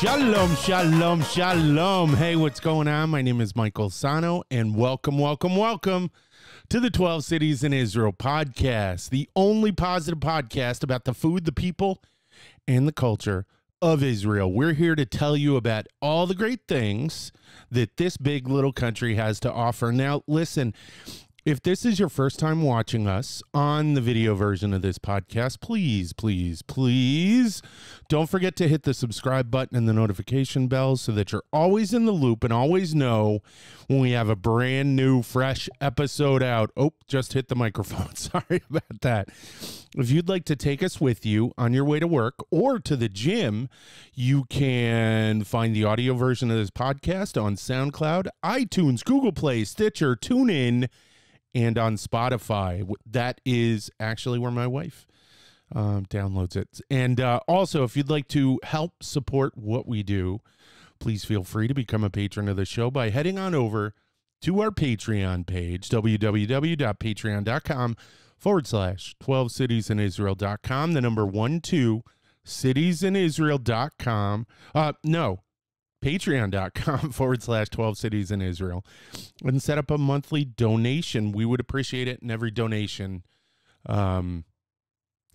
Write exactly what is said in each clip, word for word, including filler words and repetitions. Shalom, shalom, shalom. Hey, what's going on? My name is Michael Sahno, and welcome, welcome, welcome to the twelve Cities in Israel podcast, the only positive podcast about the food, the people, and the culture of Israel. We're here to tell you about all the great things that this big little country has to offer. Now, listen, if this is your first time watching us on the video version of this podcast, please, please, please don't forget to hit the subscribe button and the notification bell so that you're always in the loop and always know when we have a brand new, fresh episode out. Oh, just hit the microphone. Sorry about that. If you'd like to take us with you on your way to work or to the gym, you can find the audio version of this podcast on SoundCloud, iTunes, Google Play, Stitcher, TuneIn, and on Spotify. That is actually where my wife um, downloads it. And uh, also, if you'd like to help support what we do, please feel free to become a patron of the show by heading on over to our Patreon page, www.patreon.com forward slash 12 cities in Israel.com, the number one, two cities in Israel.com. Uh, no. Patreon.com forward slash 12 cities in Israel, and set up a monthly donation. We would appreciate it, and every donation um,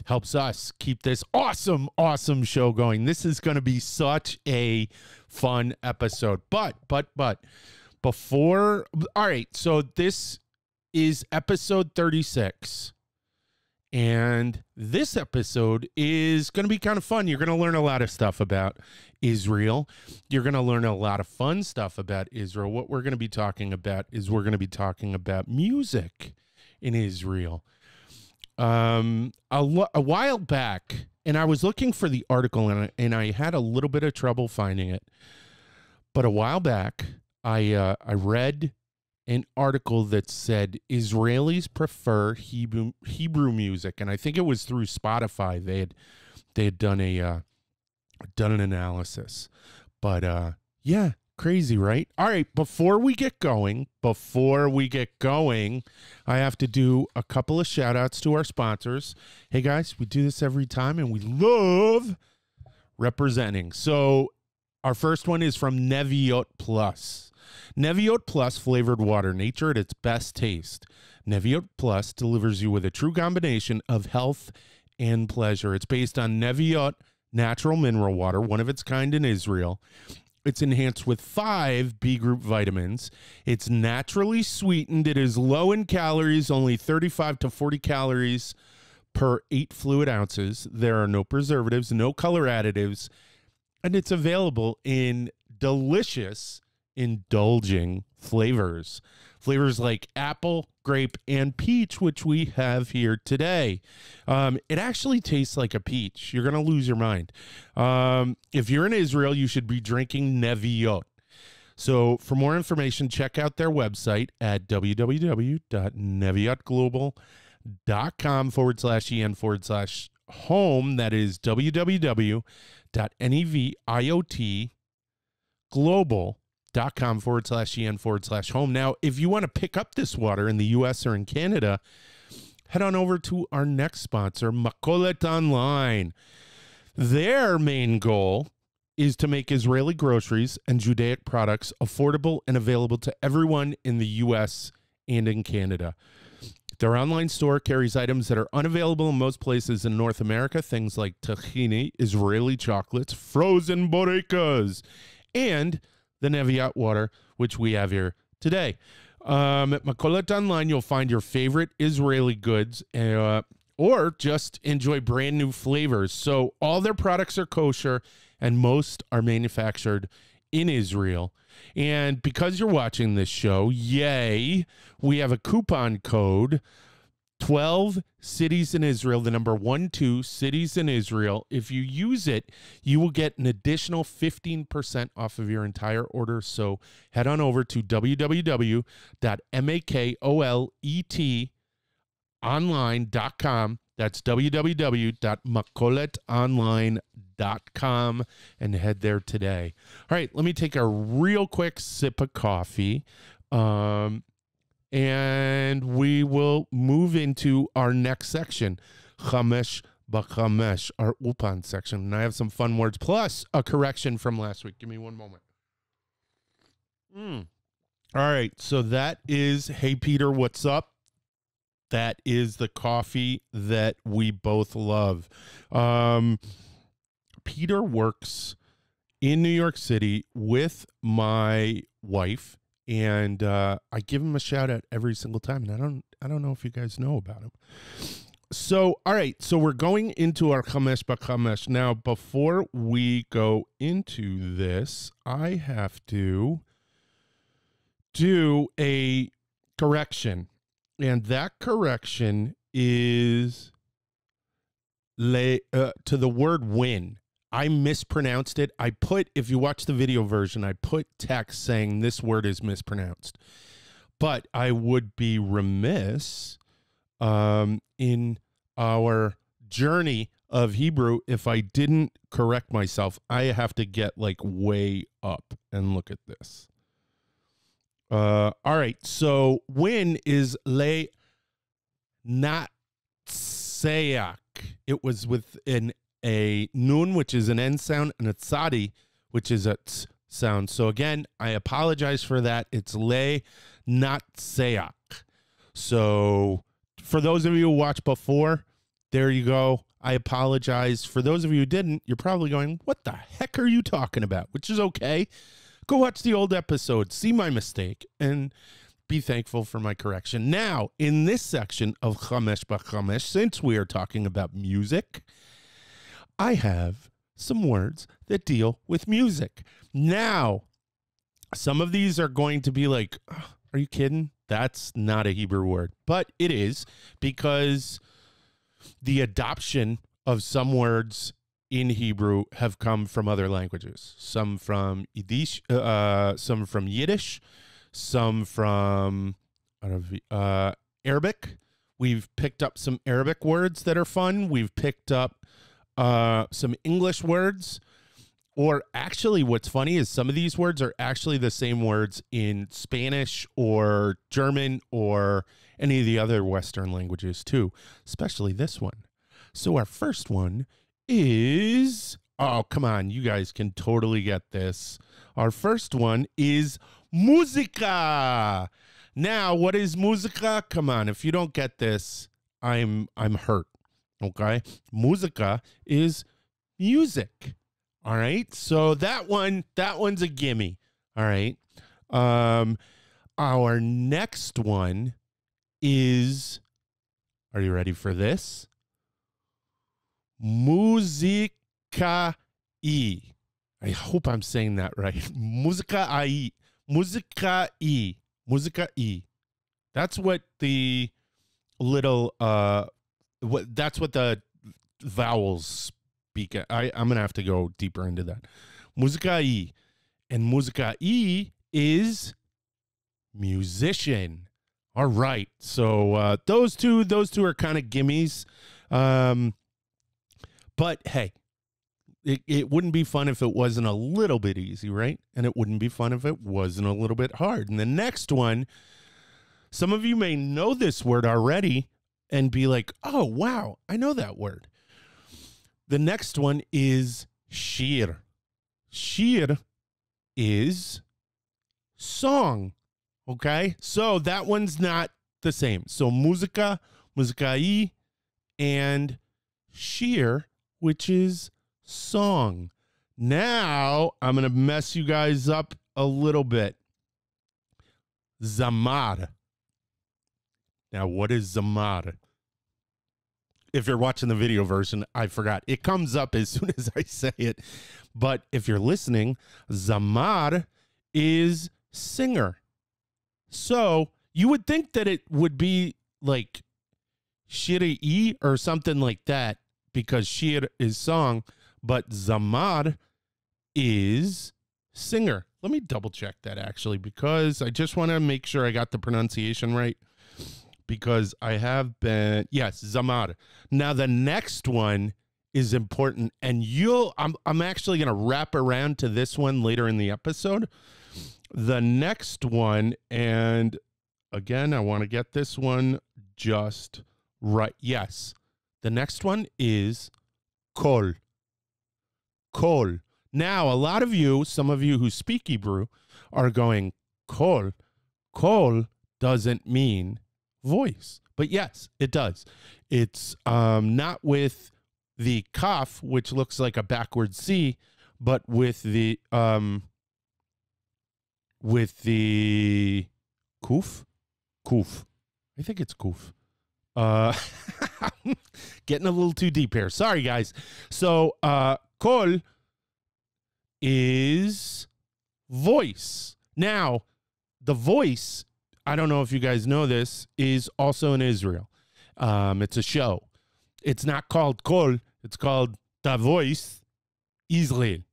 helps us keep this awesome, awesome show going. This is going to be such a fun episode. But, but, but, before, all right, so this is episode thirty-six, and this episode is going to be kind of fun. You're going to learn a lot of stuff about Israel. You're going to learn a lot of fun stuff about Israel. What we're going to be talking about is we're going to be talking about music in Israel. Um, a, a while back, and I was looking for the article, and I, and I had a little bit of trouble finding it. But a while back, I, uh, I read an article that said Israelis prefer Hebrew Hebrew music, and I think it was through Spotify. They had they had done a uh, done an analysis, but uh, yeah, crazy, right? All right, before we get going, before we get going, I have to do a couple of shout outs to our sponsors. Hey guys, we do this every time, and we love representing. So our first one is from Neviot Plus. Neviot Plus flavored water, nature at its best taste. Neviot Plus delivers you with a true combination of health and pleasure. It's based on Neviot natural mineral water, one of its kind in Israel. It's enhanced with five B group vitamins. It's naturally sweetened. It is low in calories, only thirty-five to forty calories per eight fluid ounces. There are no preservatives, no color additives, and it's available in delicious, indulging flavors flavors like apple, grape, and peach, which we have here today. Um it actually tastes like a peach. You're gonna lose your mind. Um if you're in Israel, you should be drinking Neviot. So for more information, check out their website at www.neviotglobal.com forward slash en forward slash home. That is www.neviotglobal.com forward slash en forward slash home. Now, if you want to pick up this water in the U S or in Canada, head on over to our next sponsor, Makolet Online. Their main goal is to make Israeli groceries and Judaic products affordable and available to everyone in the U S and in Canada. Their online store carries items that are unavailable in most places in North America, things like tahini, Israeli chocolates, frozen borekas, and the Neviot water, which we have here today. Um, at Makolet Online, you'll find your favorite Israeli goods uh, or just enjoy brand new flavors. So all their products are kosher, and most are manufactured in Israel. And because you're watching this show, yay, we have a coupon code, twelve Cities in Israel, the number one, two Cities in Israel. If you use it, you will get an additional fifteen percent off of your entire order. So head on over to www dot makolet online dot com. That's www dot makolet online dot com, and head there today. All right, let me take a real quick sip of coffee. Um... And we will move into our next section, Chamesh B'chamesh, our Upan section. And I have some fun words, plus a correction from last week. Give me one moment. Mm. All right, so that is Hey Peter, What's Up? That is the coffee that we both love. Um, Peter works in New York City with my wife, and uh, I give him a shout out every single time. And I don't, I don't know if you guys know about him. So, all right, so we're going into our Chamesh B'chamesh. Now, before we go into this, I have to do a correction. And that correction is le, uh, to the word win. I mispronounced it. I put, if you watch the video version, I put text saying this word is mispronounced. But I would be remiss um, in our journey of Hebrew if I didn't correct myself. I have to get like way up and look at this. Uh, all right, so win is le natseach. It was with an a nun, which is an n sound, and a tzadi, which is a ts sound. So again, I apologize for that. It's le natseach. So for those of you who watched before, there you go. I apologize. For those of you who didn't, you're probably going, what the heck are you talking about? Which is okay. Go watch the old episode, see my mistake, and be thankful for my correction. Now, in this section of Chamesh B'chamesh, since we are talking about music, I have some words that deal with music. Now, some of these are going to be like, oh, are you kidding? That's not a Hebrew word. But it is, because the adoption of some words in Hebrew have come from other languages, some from Yiddish, uh, some from Yiddish, some from uh, Arabic. We've picked up some Arabic words that are fun. We've picked up uh, some English words. Or actually, what's funny is some of these words are actually the same words in Spanish or German or any of the other Western languages too, especially this one. So our first one is, oh, come on, you guys can totally get this. Our first one is musica. Now, what is musica? Come on, if you don't get this, I'm I'm hurt. Okay? Musica is music. All right? So that one, that one's a gimme. All right? Um our next one is, are you ready for this? Musikai. I hope I'm saying that right. Musikai. Musikai. Musikai. That's what the little, uh, what, that's what the vowels speak. I, I'm going to have to go deeper into that. Musikai. And musikai is musician. All right. So uh, those two, those two are kind of gimmies. Um, But, hey, it, it wouldn't be fun if it wasn't a little bit easy, right? And it wouldn't be fun if it wasn't a little bit hard. And the next one, some of you may know this word already and be like, oh, wow, I know that word. The next one is shir. Shir is song, okay? So that one's not the same. So musica, musikai, and shir, which is song. Now, I'm going to mess you guys up a little bit. Zamar. Now, what is zamar? If you're watching the video version, I forgot. It comes up as soon as I say it. But if you're listening, zamar is singer. So you would think that it would be like shiri or something like that, because shir is song, but zamar is singer. Let me double check that actually, because I just want to make sure I got the pronunciation right, because I have been, yes, zamar. Now the next one is important, and you'll, I'm, I'm actually going to wrap around to this one later in the episode. The next one, and again, I want to get this one just right. Yes. The next one is kol. Kol. Now, a lot of you, some of you who speak Hebrew, are going, kol. Kol doesn't mean voice. But yes, it does. It's um, not with the kaf, which looks like a backward C, but with the um, with the kuf, kuf. I think it's kuf. Uh, getting a little too deep here. Sorry, guys. So uh, kol is voice. Now, the voice, I don't know if you guys know this, is also in Israel. Um, it's a show. It's not called Kol. It's called Da Voice Israel,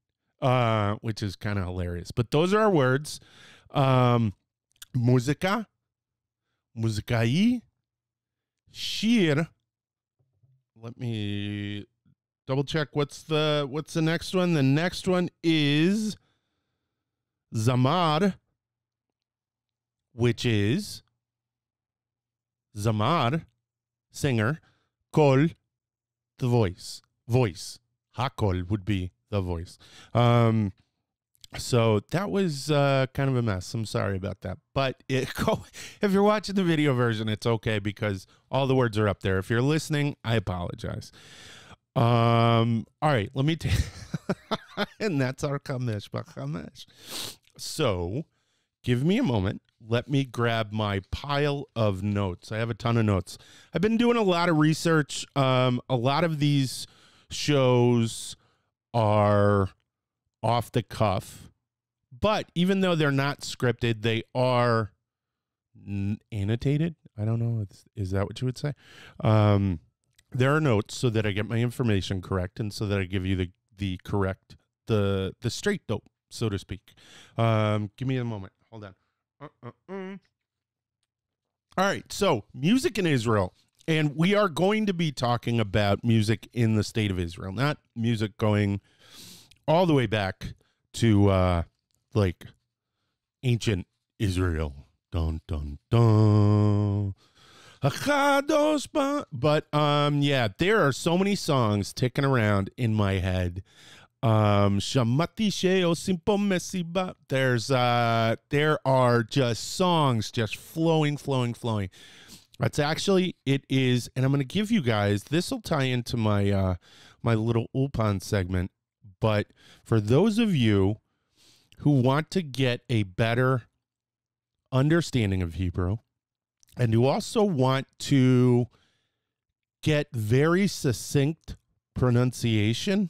uh, which is kind of hilarious. But those are our words. Um, Muzika, Muzikai, Shir. Let me double check. What's the, what's the next one? The next one is Zamar, which is Zamar, singer, Kol, the voice. Voice. Hakol would be the voice. Um, so that was uh, kind of a mess. I'm sorry about that. But it, if you're watching the video version, it's okay because all the words are up there. If you're listening, I apologize. Um, all right, let me take... and that's our Chamesh B'Chamesh. So... give me a moment. Let me grab my pile of notes. I have a ton of notes. I've been doing a lot of research. Um, a lot of these shows are off the cuff, but even though they're not scripted, they are annotated. I don't know. It's, is that what you would say? Um, there are notes so that I get my information correct and so that I give you the, the correct, the, the straight dope, so to speak. Um, give me a moment. Hold on. Uh, uh, uh. All right. So music in Israel, and we are going to be talking about music in the state of Israel, not music going all the way back to uh, like ancient Israel. Dun, dun, dun. But um, yeah, there are so many songs ticking around in my head. Um, there's, uh, there are just songs just flowing, flowing, flowing. That's actually, it is, and I'm going to give you guys, this will tie into my, uh, my little Ulpan segment, but for those of you who want to get a better understanding of Hebrew and who also want to get very succinct pronunciation,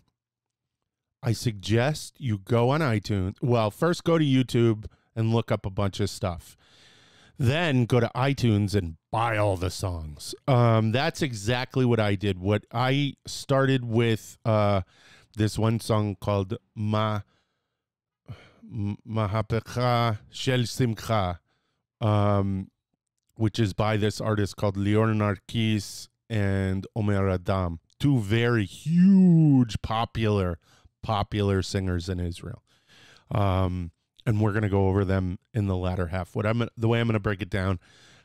I suggest you go on iTunes. Well, first go to YouTube and look up a bunch of stuff. Then go to iTunes and buy all the songs. Um, that's exactly what I did. What I started with uh, this one song called Ma Mahapecha Shel Simcha, um, which is by this artist called Lior Narkis and Omer Adam, two very huge popular popular singers in Israel. Um, and we're going to go over them in the latter half. What I'm, the way I'm going to break it down,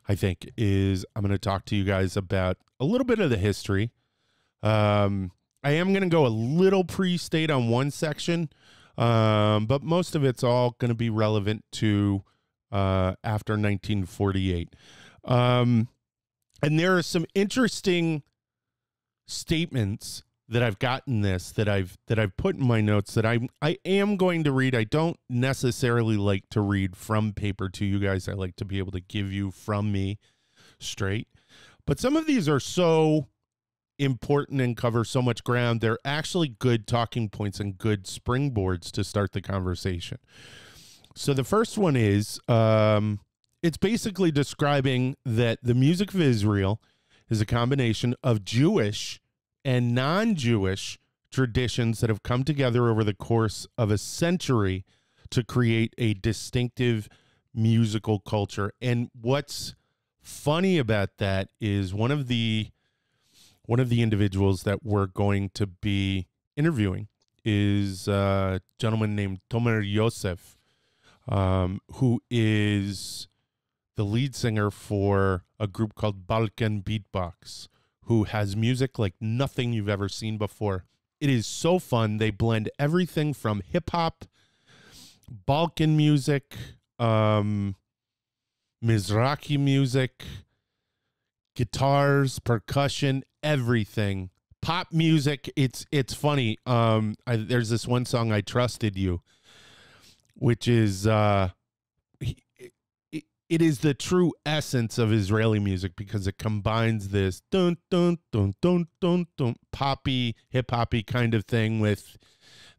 I think, is I'm going to talk to you guys about a little bit of the history. Um, I am going to go a little pre-state on one section, um, but most of it's all going to be relevant to uh, after nineteen forty-eight. Um, and there are some interesting statements that I've gotten this, that I've, that I've put in my notes that I, I am going to read. I don't necessarily like to read from paper to you guys. I like to be able to give you from me straight, but some of these are so important and cover so much ground. They're actually good talking points and good springboards to start the conversation. So the first one is, um, it's basically describing that the music of Israel is a combination of Jewish and non-Jewish traditions that have come together over the course of a century to create a distinctive musical culture. And what's funny about that is one of the one of the individuals that we're going to be interviewing is a gentleman named Tomer Yosef, um, who is the lead singer for a group called Balkan Beatbox, who has music like nothing you've ever seen before. It is so fun. They blend everything from hip-hop, Balkan music, um, Mizrahi music, guitars, percussion, everything. Pop music, it's it's funny. Um, I, there's this one song, I Trusted You, which is, uh, it, it is the true essence of Israeli music because it combines this dun, dun, dun, dun, dun, dun, poppy, hip-hoppy kind of thing with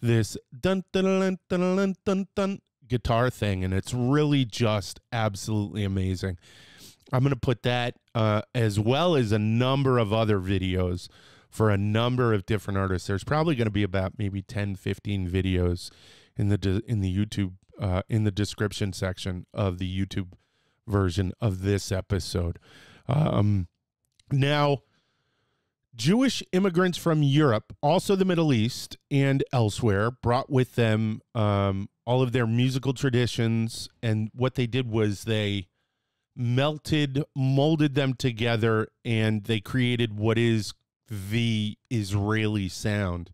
this dun, dun, dun, dun, dun, dun, dun guitar thing, and it's really just absolutely amazing. I'm going to put that uh, as well as a number of other videos for a number of different artists. There's probably going to be about maybe ten, fifteen videos in the in the YouTube uh, in the description section of the YouTube version of this episode. Um, now, Jewish immigrants from Europe, also the Middle East and elsewhere, brought with them um, all of their musical traditions, and what they did was they melted, molded them together, and they created what is the Israeli sound.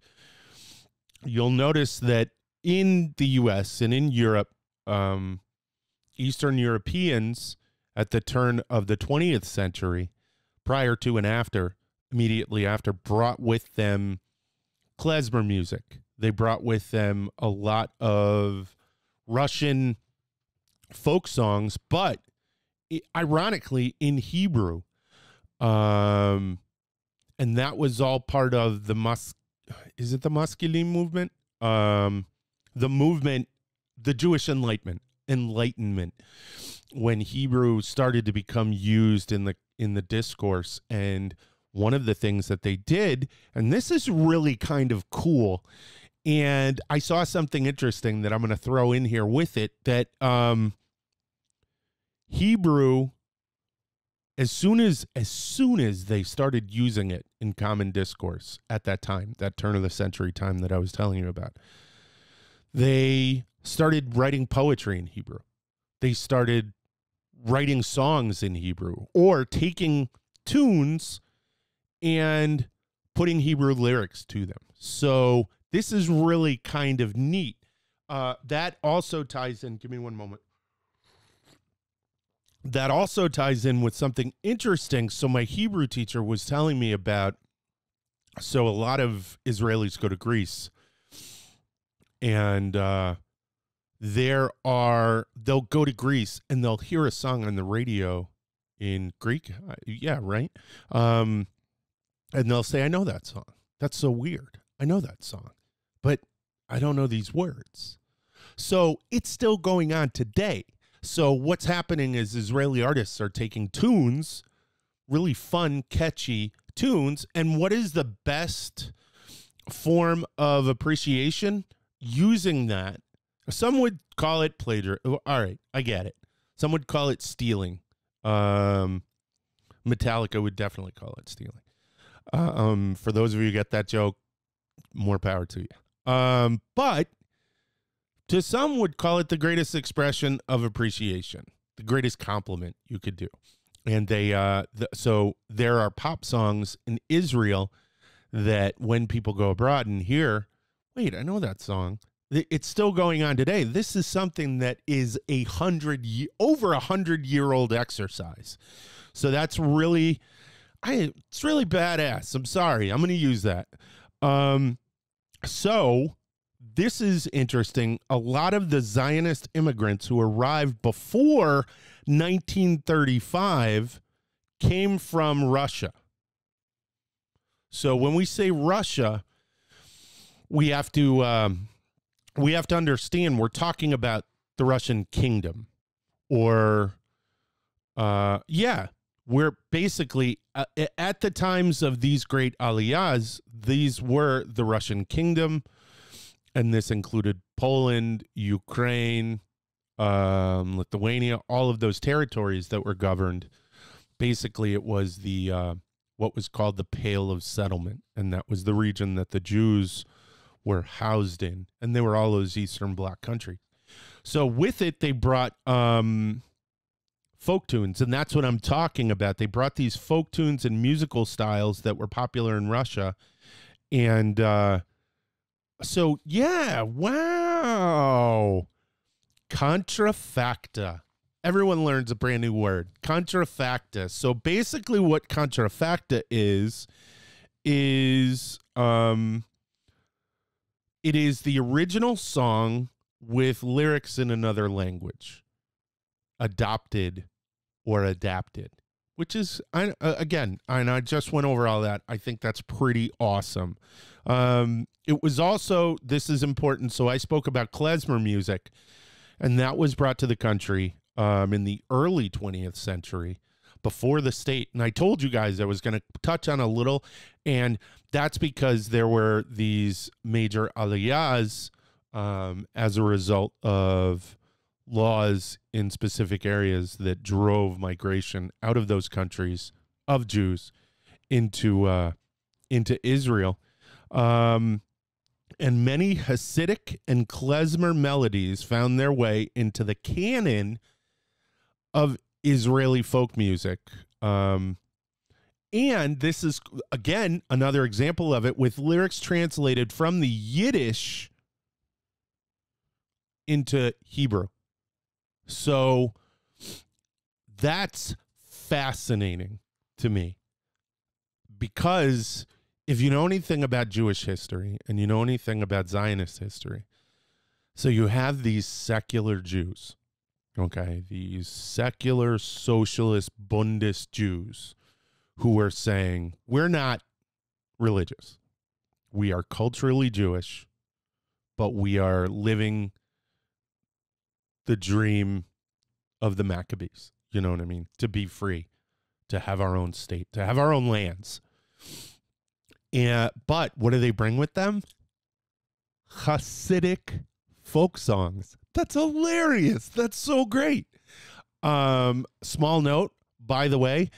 You'll notice that in the U S and in Europe, um, Eastern Europeans at the turn of the twentieth century, prior to and after, immediately after, brought with them klezmer music. They brought with them a lot of Russian folk songs, but ironically in Hebrew. Um, And that was all part of the Mus is it the Muskelim movement? Um, the movement, the Jewish Enlightenment, Enlightenment, when Hebrew started to become used in the in the discourse. And one of the things that they did, and this is really kind of cool, and I saw something interesting that I'm going to throw in here with it, that um, Hebrew, As soon as as soon as they started using it in common discourse at that time, that turn of the century time that I was telling you about, they started writing poetry in Hebrew. They started writing songs in Hebrew, or taking tunes and putting Hebrew lyrics to them. So this is really kind of neat. Uh, that also ties in. Give me one moment. That also ties in with something interesting. So my Hebrew teacher was telling me about, so a lot of Israelis go to Greece, and uh, there are, they'll go to Greece and they'll hear a song on the radio in Greek. Yeah, right. Um, and they'll say, I know that song. That's so weird. I know that song, but I don't know these words. So it's still going on today. So what's happening is Israeli artists are taking tunes, really fun, catchy tunes, and what is the best form of appreciation? Using that. Some would call it plagiarism. All right, I get it. Some would call it stealing. Um, Metallica would definitely call it stealing. Um, for those of you who get that joke, more power to you. Um, but... To some would call it the greatest expression of appreciation, the greatest compliment you could do. And they, uh, th so there are pop songs in Israel that when people go abroad and hear, wait, I know that song. It's still going on today. This is something that is a hundred, over a hundred year old exercise. So that's really, I, it's really badass. I'm sorry. I'm going to use that. Um, so this is interesting. A lot of the Zionist immigrants who arrived before nineteen thirty-five came from Russia. So when we say Russia, we have to um, we have to understand we're talking about the Russian kingdom, or uh, yeah, we're basically uh, at the times of these great aliyahs, these were the Russian kingdom. And this included Poland, Ukraine, um, Lithuania, all of those territories that were governed. Basically, it was the uh, what was called the Pale of Settlement, and that was the region that the Jews were housed in, and they were all those Eastern Bloc countries. So with it, they brought um, folk tunes, and that's what I'm talking about. They brought these folk tunes and musical styles that were popular in Russia, and uh, so yeah, wow, contrafacta. Everyone learns a brand new word, contrafacta. So basically what contrafacta is, is um, it is the original song with lyrics in another language, adopted or adapted, which is, I, uh, again, and I just went over all that. I think that's pretty awesome. Um, it was also, this is important, so I spoke about klezmer music, and that was brought to the country Um, in the early twentieth century, before the state. And I told you guys I was going to touch on a little, and that's because there were these major aliyahs um, as a result of laws in specific areas that drove migration out of those countries of Jews into uh, into Israel. Um, and many Hasidic and klezmer melodies found their way into the canon of Israeli folk music. Um, and this is, again, another example of it, with lyrics translated from the Yiddish into Hebrew. So that's fascinating to me, because if you know anything about Jewish history and you know anything about Zionist history, so you have these secular Jews, okay, these secular socialist Bundist Jews who are saying, we're not religious. We are culturally Jewish, but we are living the dream of the Maccabees. You know what I mean? To be free, to have our own state, to have our own lands. And, but what do they bring with them? Hasidic folk songs. That's hilarious. That's so great. Um, small note, by the way,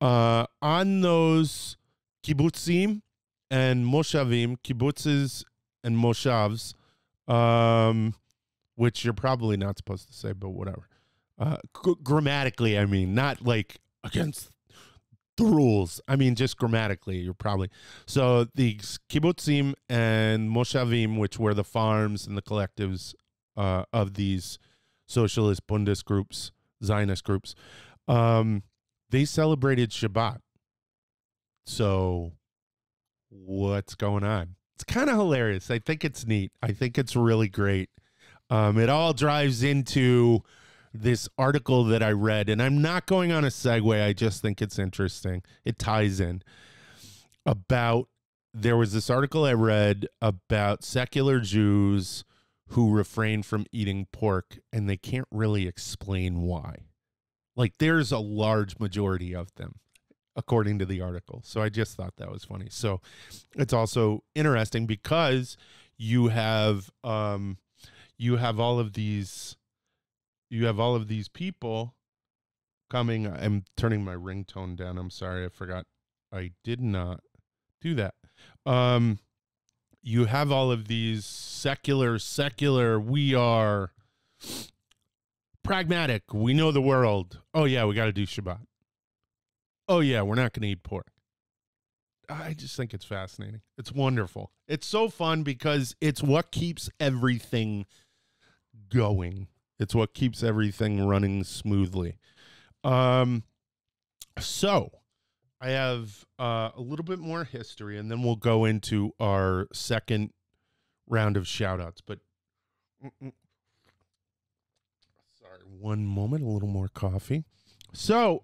uh, on those kibbutzim and moshavim, kibbutzes and moshavs, um, which you're probably not supposed to say, but whatever. Uh, grammatically, I mean, not like against the rules. I mean, just grammatically, you're probably. So the kibbutzim and moshavim, which were the farms and the collectives Uh, of these socialist Bundist groups, Zionist groups, um, they celebrated Shabbat. So what's going on? It's kind of hilarious. I think it's neat. I think it's really great. Um, it all drives into this article that I read, and I'm not going on a segue. I just think it's interesting. It ties in about, there was this article I read about secular Jews who refrain from eating pork, and they can't really explain why. Like, there's a large majority of them, according to the article. So I just thought that was funny. So it's also interesting because you have um, you have all of these you have all of these people coming. I'm turning my ringtone down. I'm sorry, I forgot. I did not do that. Um, You have all of these secular, secular, we are pragmatic. We know the world. Oh, yeah, we got to do Shabbat. Oh, yeah, we're not going to eat pork. I just think it's fascinating. It's wonderful. It's so fun because it's what keeps everything going. It's what keeps everything running smoothly. Um, so... I have uh, a little bit more history, and then we'll go into our second round of shout-outs. But, mm-mm. Sorry, one moment, a little more coffee. So,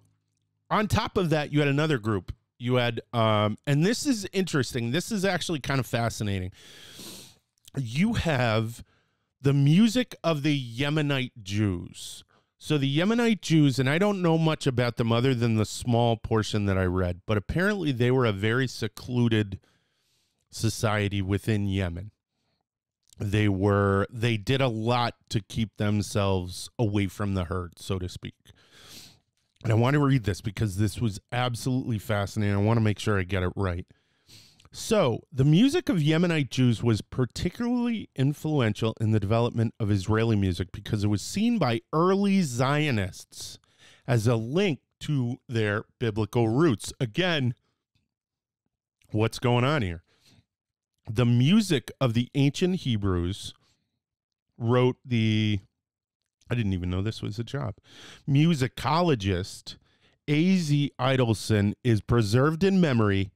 on top of that, you had another group. You had, um, and this is interesting. This is actually kind of fascinating. You have the music of the Yemenite Jews. So the Yemenite Jews, and I don't know much about them other than the small portion that I read, but apparently they were a very secluded society within Yemen. They were, they did a lot to keep themselves away from the herd, so to speak. And I want to read this because this was absolutely fascinating. I want to make sure I get it right. So the music of Yemenite Jews was particularly influential in the development of Israeli music because it was seen by early Zionists as a link to their biblical roots. Again, what's going on here? The music of the ancient Hebrews wrote the, I didn't even know this was a job, musicologist A Z Idelson is preserved in memory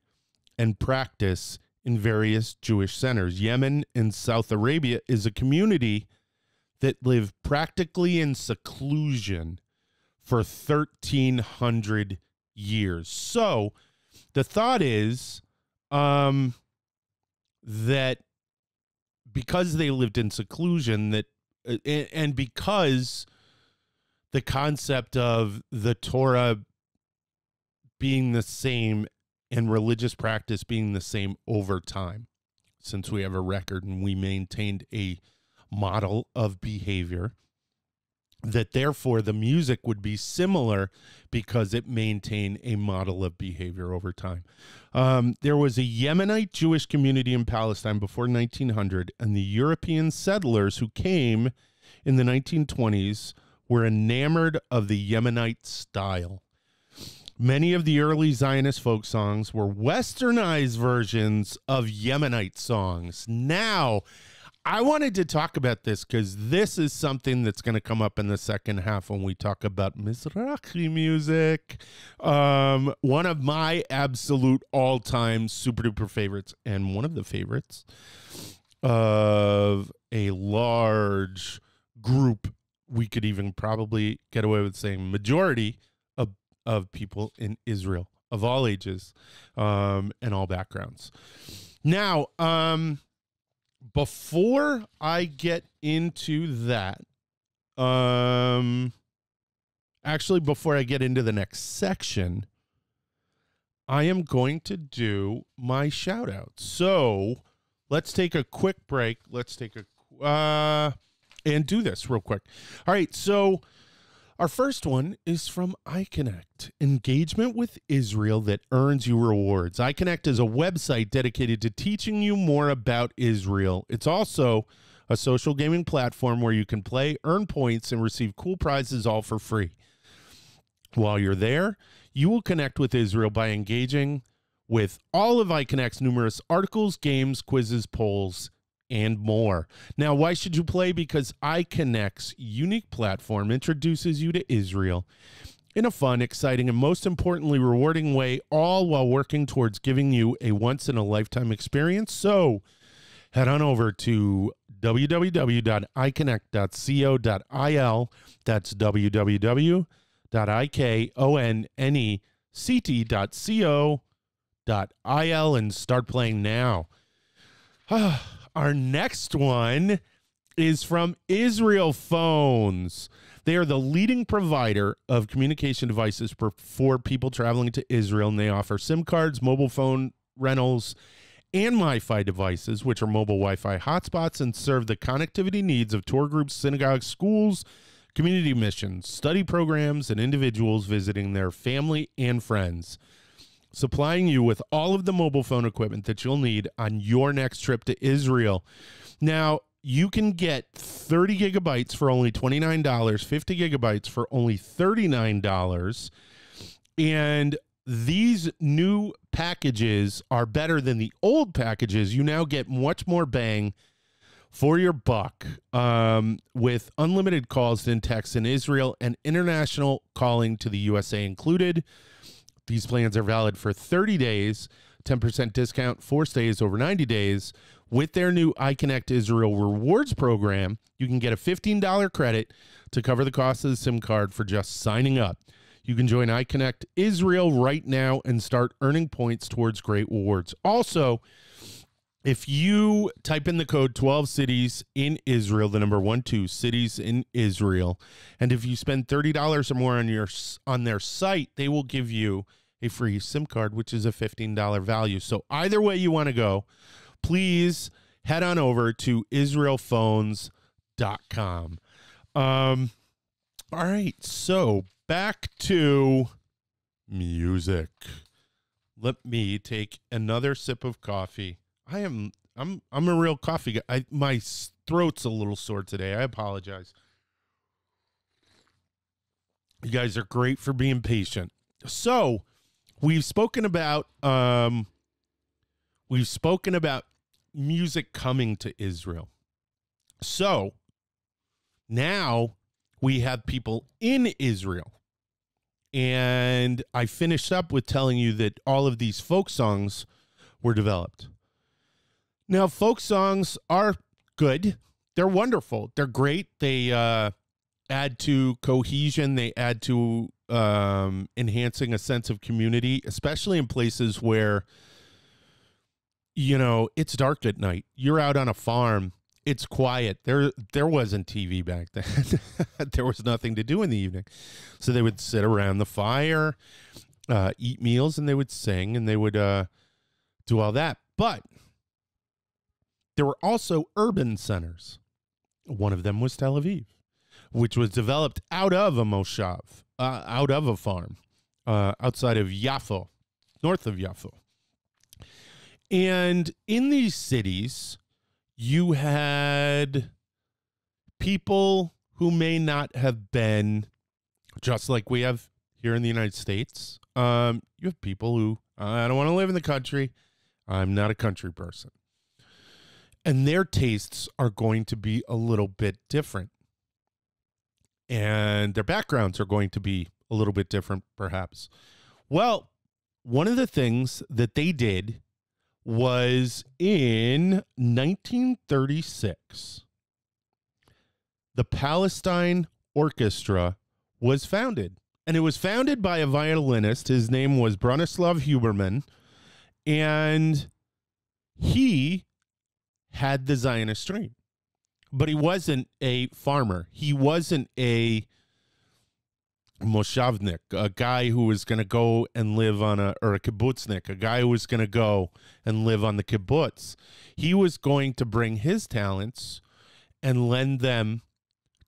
and practice in various Jewish centers. Yemen and South Arabia is a community that lived practically in seclusion for thirteen hundred years. So the thought is um, that because they lived in seclusion, that uh, and, and because the concept of the Torah being the same and religious practice being the same over time, since we have a record and we maintained a model of behavior, that therefore the music would be similar because it maintained a model of behavior over time. Um, there was a Yemenite Jewish community in Palestine before nineteen hundred, and the European settlers who came in the nineteen twenties were enamored of the Yemenite style. Many of the early Zionist folk songs were westernized versions of Yemenite songs. Now, I wanted to talk about this because this is something that's going to come up in the second half when we talk about Mizrahi music. Um, one of my absolute all-time super-duper favorites, and one of the favorites of a large group, we could even probably get away with saying majority of, of people in Israel of all ages um, and all backgrounds. Now, um, before I get into that, um, actually, before I get into the next section, I am going to do my shout out. So let's take a quick break. Let's take a, uh, and do this real quick. All right, so our first one is from iConnect, engagement with Israel that earns you rewards. iConnect is a website dedicated to teaching you more about Israel. It's also a social gaming platform where you can play, earn points, and receive cool prizes all for free. While you're there, you will connect with Israel by engaging with all of iConnect's numerous articles, games, quizzes, polls, and more. Now, why should you play? Because iConnect's unique platform introduces you to Israel in a fun, exciting, and most importantly, rewarding way, all while working towards giving you a once-in-a-lifetime experience. So head on over to w w w dot i connect dot co dot i l. That's w w w dot i connect dot co dot i l and start playing now. Our next one is from Israel Phones. They are the leading provider of communication devices for, for people traveling to Israel, and they offer SIM cards, mobile phone rentals, and Wi-Fi devices, which are mobile Wi-Fi hotspots, and serve the connectivity needs of tour groups, synagogues, schools, community missions, study programs, and individuals visiting their family and friends, supplying you with all of the mobile phone equipment that you'll need on your next trip to Israel. Now, you can get thirty gigabytes for only twenty-nine dollars, fifty gigabytes for only thirty-nine dollars. And these new packages are better than the old packages. You now get much more bang for your buck um, with unlimited calls and texts in Israel and international calling to the U S A included. These plans are valid for thirty days, ten percent discount, four stays over ninety days. With their new iConnect Israel Rewards program, you can get a fifteen dollar credit to cover the cost of the SIM card for just signing up. You can join iConnect Israel right now and start earning points towards great rewards. Also, if you type in the code twelve cities in Israel, the number one, two cities in Israel, and if you spend thirty dollars or more on your on their site, they will give you a free SIM card, which is a fifteen dollar value. So either way you want to go, please head on over to israel phones dot com. Um, all right, so back to music. Let me take another sip of coffee. I am, I'm, I'm a real coffee guy. I, my throat's a little sore today. I apologize. You guys are great for being patient. So we've spoken about um, we've spoken about music coming to Israel. So now we have people in Israel. And I finished up with telling you that all of these folk songs were developed. Now, folk songs are good. They're wonderful. They're great. They uh, add to cohesion. They add to um, enhancing a sense of community, especially in places where, you know, it's dark at night. You're out on a farm. It's quiet. There there wasn't T V back then. There was nothing to do in the evening. So they would sit around the fire, uh, eat meals, and they would sing, and they would uh, do all that. But there were also urban centers. One of them was Tel Aviv, which was developed out of a moshav, uh, out of a farm, uh, outside of Yaffo, north of Yaffo. And in these cities, you had people who may not have been, just like we have here in the United States, um, you have people who, I don't want to live in the country, I'm not a country person. And their tastes are going to be a little bit different. And their backgrounds are going to be a little bit different, perhaps. Well, one of the things that they did was in nineteen thirty-six, the Palestine Orchestra was founded. And it was founded by a violinist. His name was Bronisław Huberman. And he had the Zionist dream. But he wasn't a farmer. He wasn't a moshavnik, a guy who was going to go and live on a, or a kibbutznik, a guy who was going to go and live on the kibbutz. He was going to bring his talents and lend them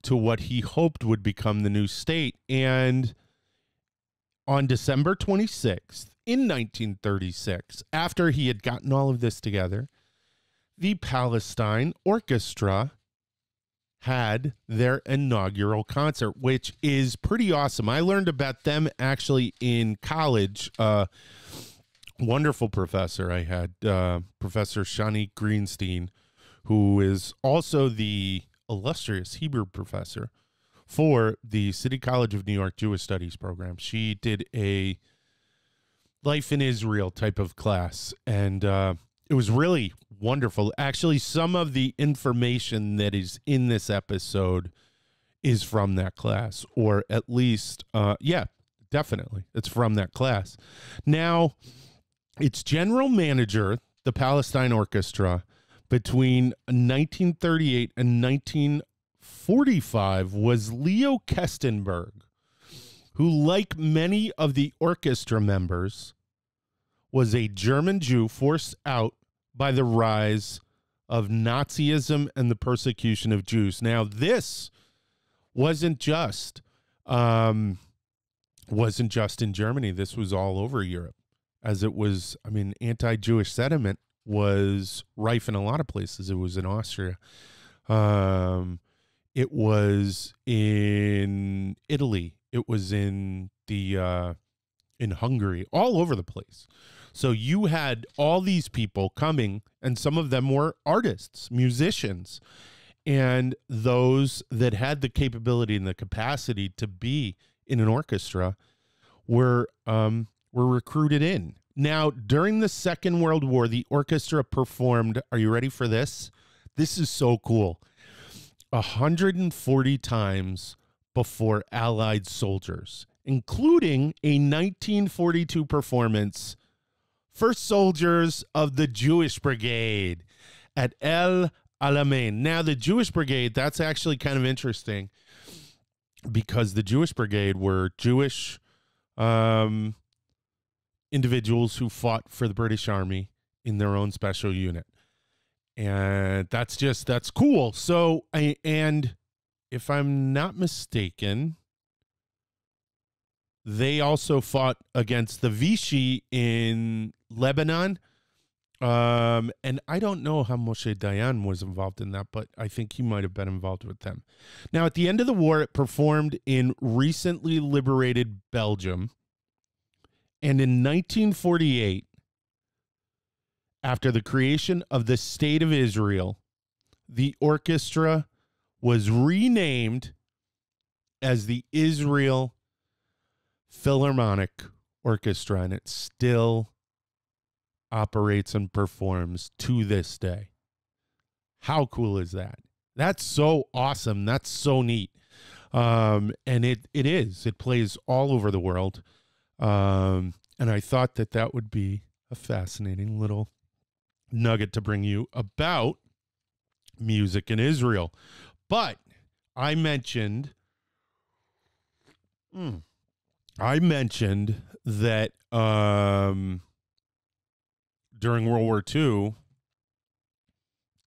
to what he hoped would become the new state. And on December twenty-sixth, in nineteen thirty-six, after he had gotten all of this together, the Palestine Orchestra had their inaugural concert, which is pretty awesome. I learned about them actually in college. Uh, wonderful professor I had, uh, Professor Shani Greenstein, who is also the illustrious Hebrew professor for the City College of New York Jewish Studies program. She did a Life in Israel type of class, and uh, it was really wonderful. Actually, some of the information that is in this episode is from that class, or at least, uh, yeah, definitely. It's from that class. Now, its general manager, the Palestine Orchestra, between nineteen thirty-eight and nineteen forty-five was Leo Kestenberg, who, like many of the orchestra members, was a German Jew forced out by the rise of Nazism and the persecution of Jews. Now, this wasn't just um, wasn't just in Germany. This was all over Europe, as it was. I mean, anti-Jewish sentiment was rife in a lot of places. It was in Austria. Um, it was in Italy. It was in the uh, in Hungary. All over the place. So you had all these people coming, and some of them were artists, musicians, and those that had the capability and the capacity to be in an orchestra were um, were recruited in. Now, during the Second World War, the orchestra performed, are you ready for this? This is so cool. one hundred forty times before Allied soldiers, including a nineteen forty-two performance first soldiers of the Jewish Brigade at El Alamein. Now, the Jewish Brigade, that's actually kind of interesting because the Jewish Brigade were Jewish um, individuals who fought for the British Army in their own special unit. And that's just, that's cool. So, I, and if I'm not mistaken, they also fought against the Vichy in Lebanon Um, and I don't know how Moshe Dayan was involved in that, but I think he might have been involved with them. Now, at the end of the war, it performed in recently liberated Belgium. And in nineteen forty-eight, after the creation of the State of Israel, the orchestra was renamed as the Israel Philharmonic Orchestra, and it still operates and performs to this day. How cool is that? That's so awesome. That's so neat. Um, and it, it is. It plays all over the world. Um, and I thought that that would be a fascinating little nugget to bring you about music in Israel. But I mentioned, mm, I mentioned that um, during World War Two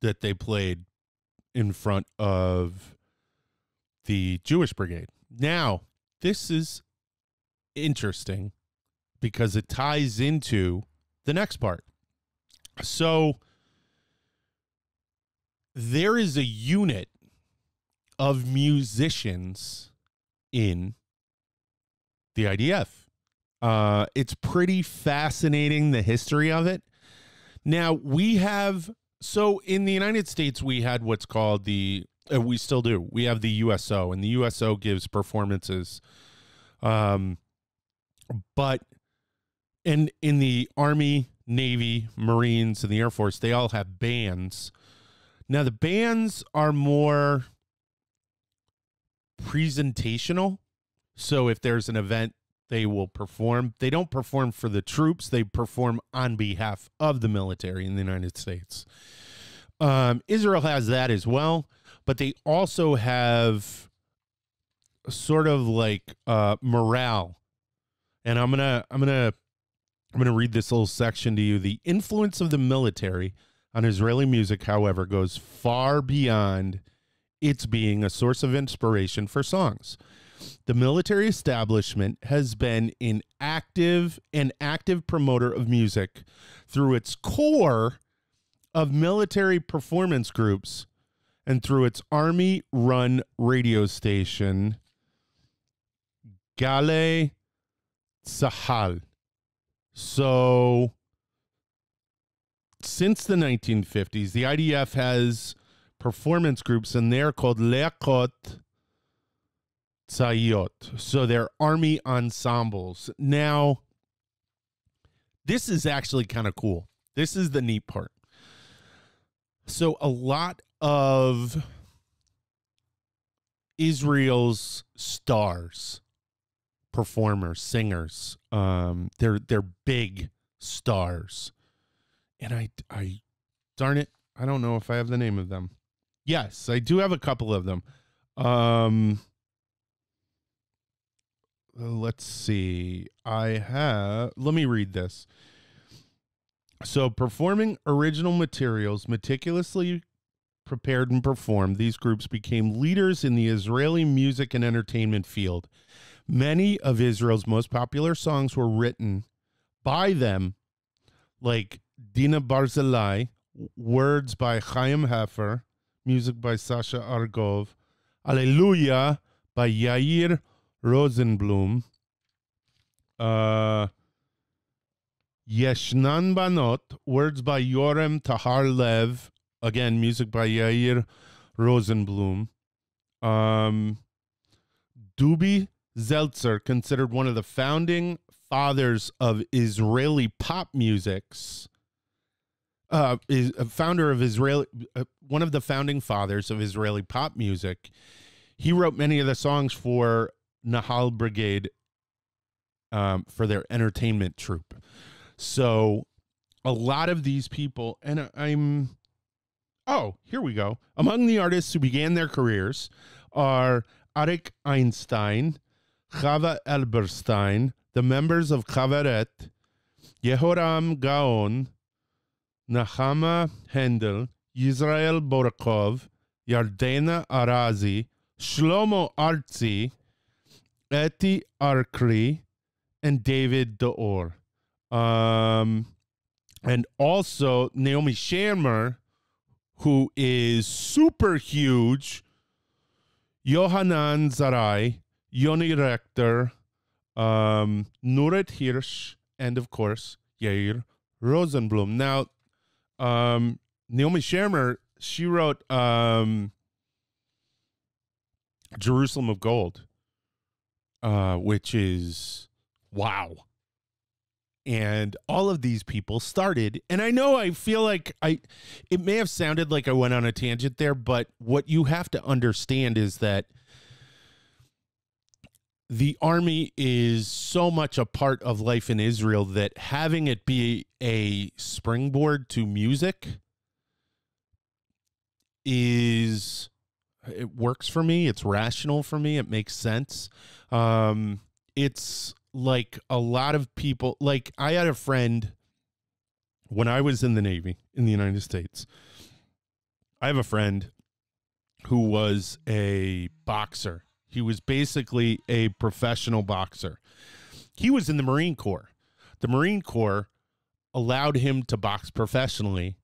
that they played in front of the Jewish Brigade. Now, this is interesting because it ties into the next part. So there is a unit of musicians in the I D F. Uh, it's pretty fascinating, the history of it. Now, we have, so in the United States, we had what's called the, uh, we still do, we have the U S O, and the U S O gives performances. Um, but in, in the Army, Navy, Marines, and the Air Force, they all have bands. Now, the bands are more presentational. So if there's an event, they will perform. They don't perform for the troops. They perform on behalf of the military in the United States. Um, Israel has that as well, but they also have sort of like uh, morale. And I'm gonna, I'm gonna, I'm gonna read this little section to you. The influence of the military on Israeli music, however, goes far beyond its being a source of inspiration for songs. The military establishment has been an active, an active promoter of music through its core of military performance groups and through its army-run radio station, Gale Sahal. So, since the nineteen fifties, the I D F has performance groups, and they're called Leakot Tzayot. So they're army ensembles. Now, this is actually kind of cool. This is the neat part. So a lot of Israel's stars, performers, singers, um, they're they're big stars. And I, I, darn it, I don't know if I have the name of them. Yes, I do have a couple of them. Um, let's see. I have, let me read this. So, performing original materials, meticulously prepared and performed, these groups became leaders in the Israeli music and entertainment field. Many of Israel's most popular songs were written by them, like Dina Barzilai, words by Chaim Hefer, music by Sasha Argov, Alleluia by Yair Rosenblum, uh, Yeshnan Banot, words by Yorem Taharlev, again, music by Yair Rosenblum, um, Dubi Zeltzer, considered one of the founding fathers of Israeli pop musics, Uh, is a founder of Israeli, uh, one of the founding fathers of Israeli pop music. He wrote many of the songs for Nahal Brigade, um, for their entertainment troupe. So a lot of these people, and I'm, oh, here we go. Among the artists who began their careers are Arik Einstein, Chava Elberstein, the members of Chaveret, Yehoram Gaon, Nahama Hendel, Yisrael Borakov, Yardena Arazi, Shlomo Artzi, Eti Arkri, and David Daor. Um, and also Naomi Shemer, who is super huge, Yohanan Zarai, Yoni Rector, um, Nuret Hirsch, and of course, Yair Rosenblum. Now, um, Naomi Shemer, she wrote um, Jerusalem of Gold, uh, which is wow. And all of these people started, and I know I feel like I, it may have sounded like I went on a tangent there, but what you have to understand is that the army is so much a part of life in Israel that having it be a springboard to music is, it works for me. It's rational for me. It makes sense. Um, it's like a lot of people, like I had a friend when I was in the Navy in the United States. I have a friend who was a boxer. He was basically a professional boxer. He was in the Marine Corps. The Marine Corps allowed him to box professionally,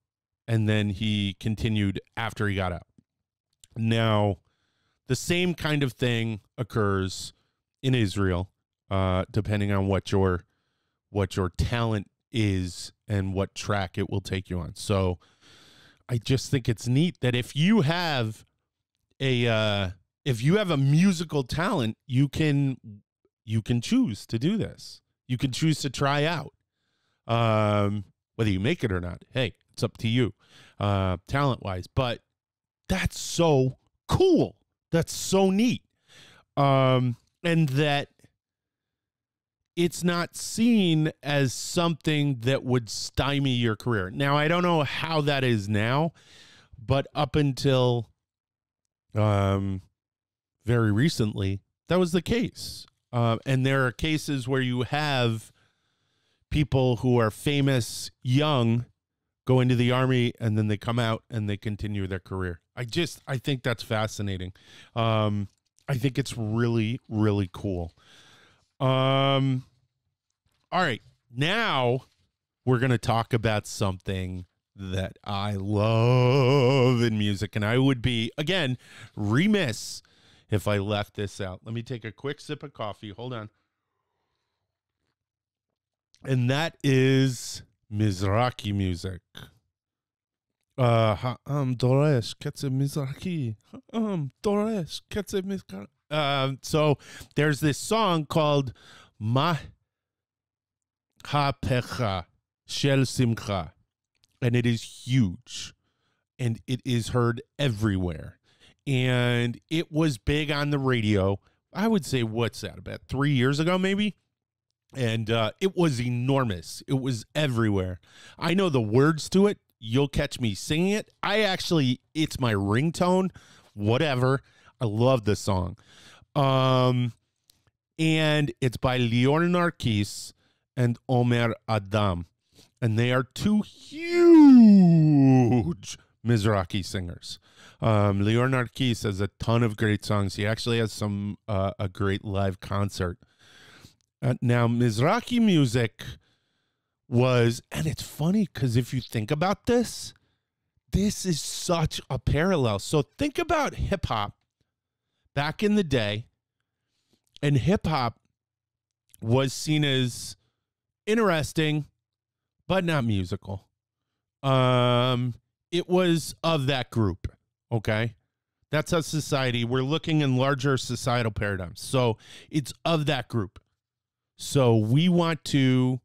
and then he continued after he got out. Now, the same kind of thing occurs in Israel, uh, depending on what your what your talent is and what track it will take you on. So I just think it's neat that if you have a uh, if you have a musical talent, you can you can choose to do this. You can choose to try out, um, whether you make it or not. Hey, it's up to you, uh, talent wise. But that's so cool. That's so neat. Um, and that it's not seen as something that would stymie your career. Now, I don't know how that is now, but up until um, very recently, that was the case. Uh, and there are cases where you have people who are famous young go into the army, and then they come out and they continue their career. I just, I think that's fascinating. Um, I think it's really, really cool. Um, all right. Now we're going to talk about something that I love in music. And I would be, again, remiss if I left this out. Let me take a quick sip of coffee. Hold on. And that is Mizrahi music. Uh, ha'am doresh ketzev Mizrahi. Ha'am doresh ketzev Mizrahi. Um, so there's this song called Ma Ha'pecha Shel Simcha, and it is huge, and it is heard everywhere, and it was big on the radio. I would say, what's that, about three years ago, maybe? And uh, it was enormous. It was everywhere. I know the words to it. You'll catch me singing it. I actually, it's my ringtone, whatever. I love this song. Um, and it's by Lior Narkis and Omer Adam. And they are two huge Mizrahi singers. Um, Lior Narkis has a ton of great songs. He actually has some uh, a great live concert. Uh, now, Mizrahi music was, and it's funny because if you think about this, this is such a parallel. So think about hip-hop back in the day, and hip-hop was seen as interesting but not musical. Um, it was of that group, okay? That's how society, we're looking in larger societal paradigms. So it's of that group. So we want to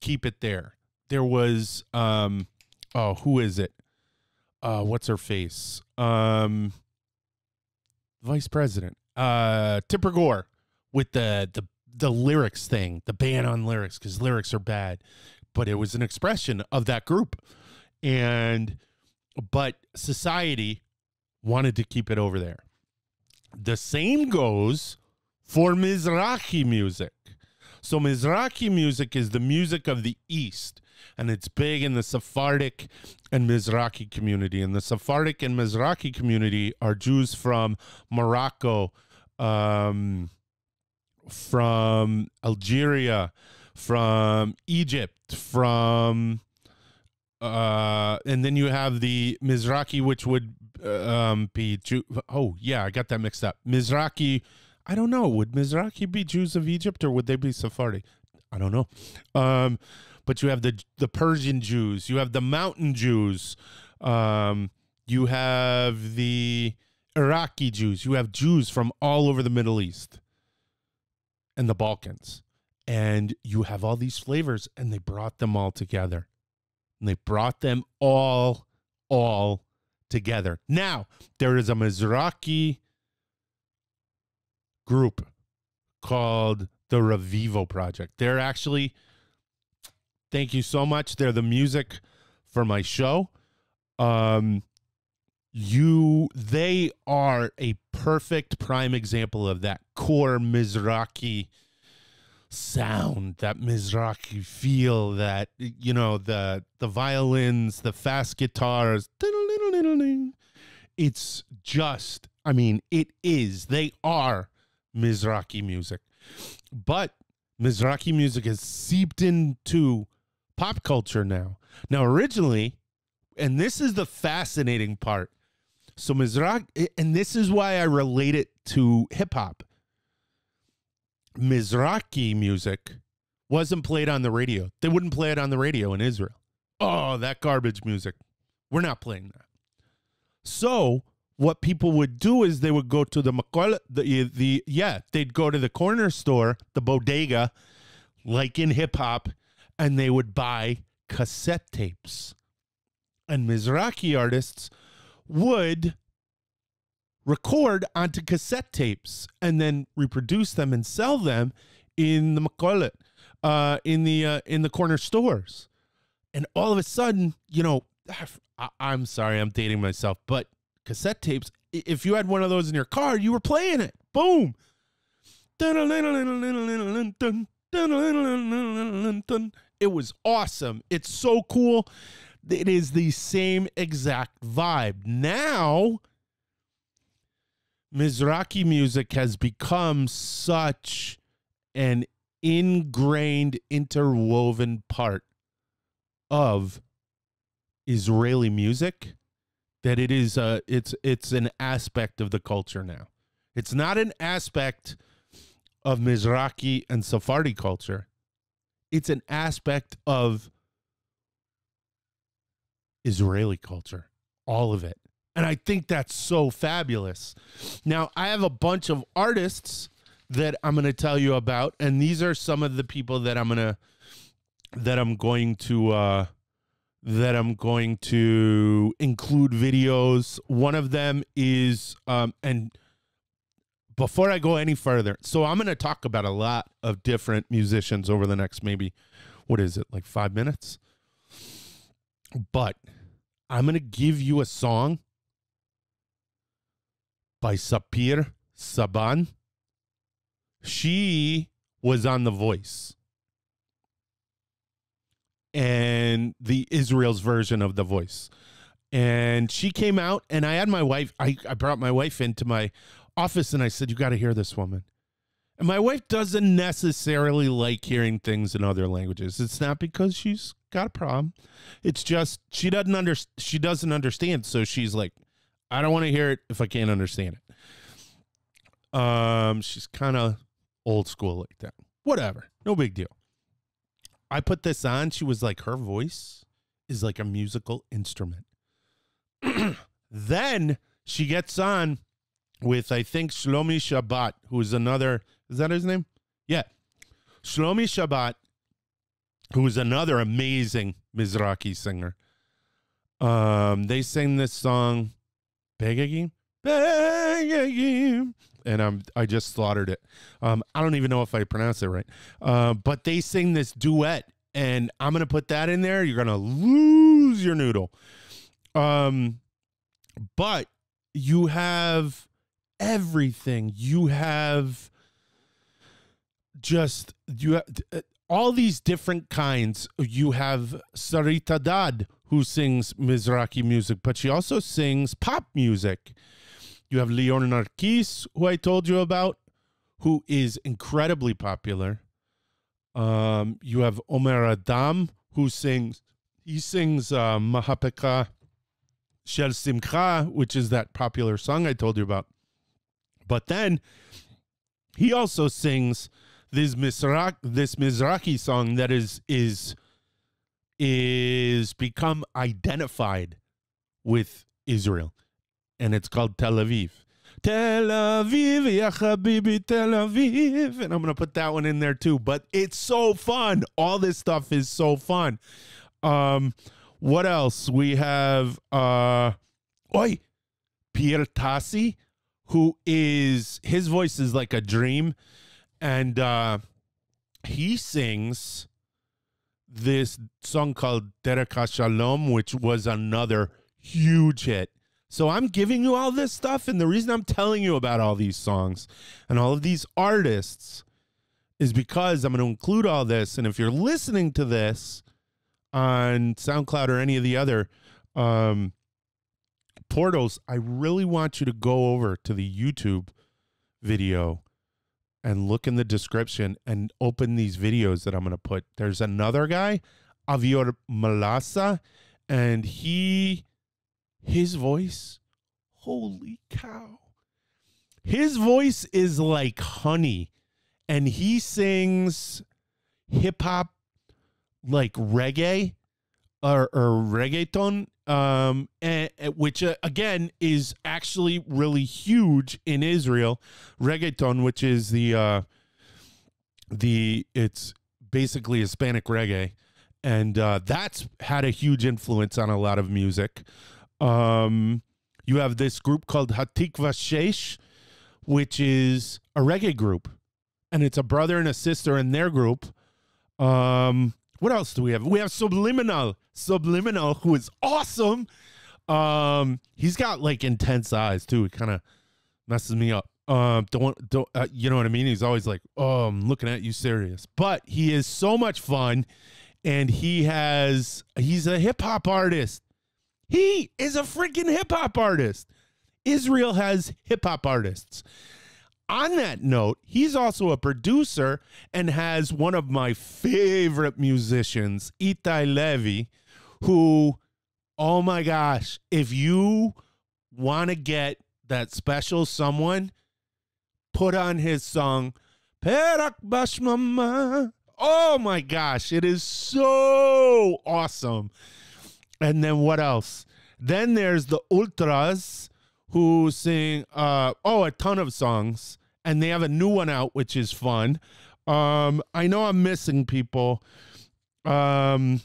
keep it there. There was, um, oh, who is it? Uh, what's her face? Um, Vice President, uh, Tipper Gore, with the, the, the lyrics thing, the ban on lyrics, because lyrics are bad. But it was an expression of that group. And, but society wanted to keep it over there. The same goes for Mizrahi music. So Mizrahi music is the music of the East, and it's big in the Sephardic and Mizrahi community. And the Sephardic and Mizrahi community are Jews from Morocco, um, from Algeria, from Egypt, from Uh, and then you have the Mizrachi, which would uh, um, be Jew. Oh, yeah, I got that mixed up. Mizrachi, I don't know. Would Mizrachi be Jews of Egypt, or would they be Sephardi? I don't know. Um, but you have the the Persian Jews. You have the Mountain Jews. Um, you have the Iraqi Jews. You have Jews from all over the Middle East and the Balkans. And you have all these flavors, and they brought them all together. And they brought them all, all together. Now, there is a Mizrachi group called the Revivo Project. They're actually, thank you so much. They're the music for my show. Um, you, they are a perfect prime example of that core Mizrachi sound, that Mizrachi feel, that, you know, the the violins, the fast guitars. It's just, I mean, it is. They are Mizrachi music. But Mizrachi music has seeped into pop culture now. Now, originally, and this is the fascinating part. So Mizrachi, and this is why I relate it to hip hop. Mizrachi music wasn't played on the radio. They wouldn't play it on the radio in Israel. Oh, that garbage music. We're not playing that. So what people would do is they would go to the Makolet, the, the, yeah, they'd go to the corner store, the bodega, like in hip hop, and they would buy cassette tapes. And Mizrachi artists would record onto cassette tapes and then reproduce them and sell them in the Makolet, uh, in the uh, in the corner stores. And all of a sudden, you know, I, I'm sorry, I'm dating myself, but cassette tapes, if you had one of those in your car, you were playing it. Boom. It was awesome. It's so cool. It is the same exact vibe. Now, Mizrachi music has become such an ingrained, interwoven part of Israeli music that it is a, it's, it's an aspect of the culture now. It's not an aspect of Mizrachi and Sephardi culture. It's an aspect of Israeli culture, all of it. And I think that's so fabulous. Now, I have a bunch of artists that I'm going to tell you about, and these are some of the people that I'm going to that I'm going to uh, that I'm going to include videos. One of them is, um, and before I go any further, so I'm going to talk about a lot of different musicians over the next maybe, what is it, like five minutes? But I'm going to give you a song by Sapir Saban. She was on The Voice, and the Israel's version of The Voice. And she came out, and I had my wife, I, I brought my wife into my office, and I said, you got to hear this woman. And my wife doesn't necessarily like hearing things in other languages. It's not because she's got a problem. It's just, she doesn't under, she doesn't understand. So she's like, I don't want to hear it if I can't understand it. Um, she's kind of old school like that. Whatever. No big deal. I put this on. She was like, her voice is like a musical instrument. Then she gets on with, I think, Shlomi Shabbat, who is another, is that his name? Yeah. Shlomi Shabbat, who is another amazing Mizrachi singer. Um, they sing this song, Begagim, Begagim, and I'm I just slaughtered it. Um, I don't even know if I pronounce it right. Uh, but they sing this duet, and I'm gonna put that in there. You're gonna lose your noodle. Um, but you have everything. You have just you have uh, all these different kinds. You have Sarita Dad, who sings Mizrachi music, but she also sings pop music. You have Lior Narkis, who I told you about, who is incredibly popular. Um, you have Omer Adam, who sings, He sings uh, Mahapeka Shel Simcha, which is that popular song I told you about. But then he also sings this Mizraki, this Mizraki song that is is is become identified with Israel, and it's called Tel Aviv. Tel Aviv, ya habibi, Tel Aviv. And I'm going to put that one in there too, but it's so fun. All this stuff is so fun. Um, what else? We have, uh, Oi, Pierre Tassi, who is, his voice is like a dream. And, uh, he sings this song called Derek HaShalom, which was another huge hit. So I'm giving you all this stuff, and the reason I'm telling you about all these songs and all of these artists is because I'm going to include all this. And if you're listening to this on SoundCloud or any of the other um, portals, I really want you to go over to the YouTube video and look in the description and open these videos that I'm going to put. There's another guy, Avior Malasa, and he... his voice, holy cow. His voice is like honey, and he sings hip-hop, like reggae or, or reggaeton, um, and, which, uh, again, is actually really huge in Israel. Reggaeton, which is the, uh, the it's basically Hispanic reggae, and uh, that's had a huge influence on a lot of music. Um, you have this group called Hatikva Shesh, which is a reggae group, and it's a brother and a sister in their group. Um, what else do we have? We have Subliminal, Subliminal, who is awesome. Um, he's got like intense eyes too. It kind of messes me up. Um, don't, don't, uh, you know what I mean? He's always like, oh, I'm looking at you serious, but he is so much fun. And he has, he's a hip hop artist. He is a freaking hip-hop artist. Israel has hip-hop artists. On that note, he's also a producer and has one of my favorite musicians, Itai Levy, who, oh my gosh, if you want to get that special someone, put on his song, Perak Bashmama. Oh my gosh, it is so awesome. And then what else? Then there's the Ultras, who sing, uh, oh, a ton of songs. And they have a new one out, which is fun. Um, I know I'm missing people. Um,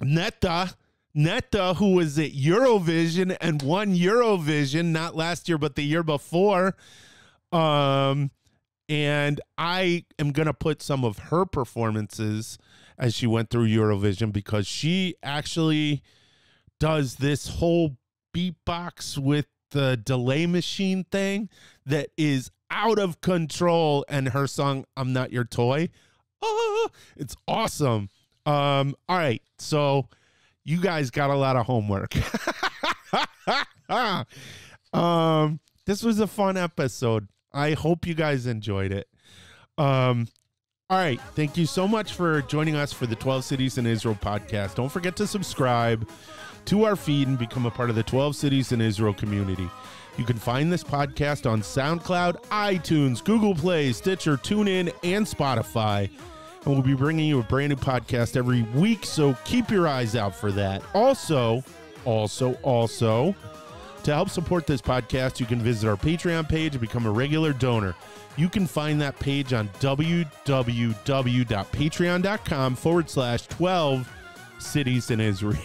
Netta, Netta, who was at Eurovision and won Eurovision, not last year, but the year before. Um, and I am going to put some of her performances as she went through Eurovision, because she actually does this whole beatbox with the delay machine thing that is out of control. And her song, I'm Not Your Toy, oh, it's awesome. Um, all right, so you guys got a lot of homework. um, this was a fun episode. I hope you guys enjoyed it. Um, All right, thank you so much for joining us for the twelve Cities in Israel podcast. Don't forget to subscribe to our feed and become a part of the twelve Cities in Israel community. You can find this podcast on SoundCloud, iTunes, Google Play, Stitcher, TuneIn, and Spotify. And we'll be bringing you a brand new podcast every week, so keep your eyes out for that. Also, also, also, to help support this podcast, you can visit our Patreon page and become a regular donor. You can find that page on www.patreon.com forward slash 12 cities in Israel.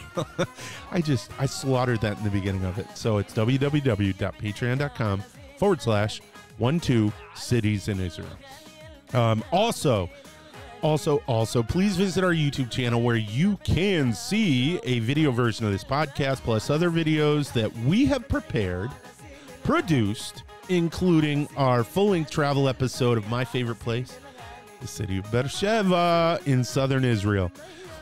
I just, I slaughtered that in the beginning of it. So it's www.patreon.com forward slash 12 cities in Israel. Um, also, also, also, please visit our YouTube channel, where you can see a video version of this podcast, plus other videos that we have prepared, produced, including our full-length travel episode of my favorite place, the city of Beersheba in southern Israel.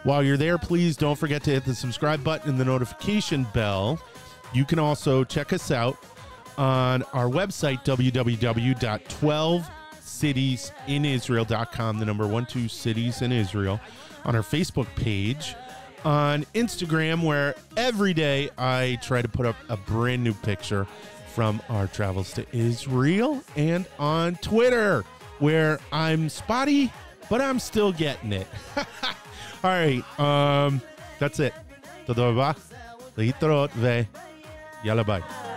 While you're there, please don't forget to hit the subscribe button and the notification bell. You can also check us out on our website, www dot twelve cities in israel dot com, the number one two cities in Israel, on our Facebook page, on Instagram, where every day I try to put up a brand new picture from our travels to Israel, and on Twitter, where I'm spotty, but I'm still getting it. All right. Um, that's it. Toda raba. Leitarot ve. Yalla bye.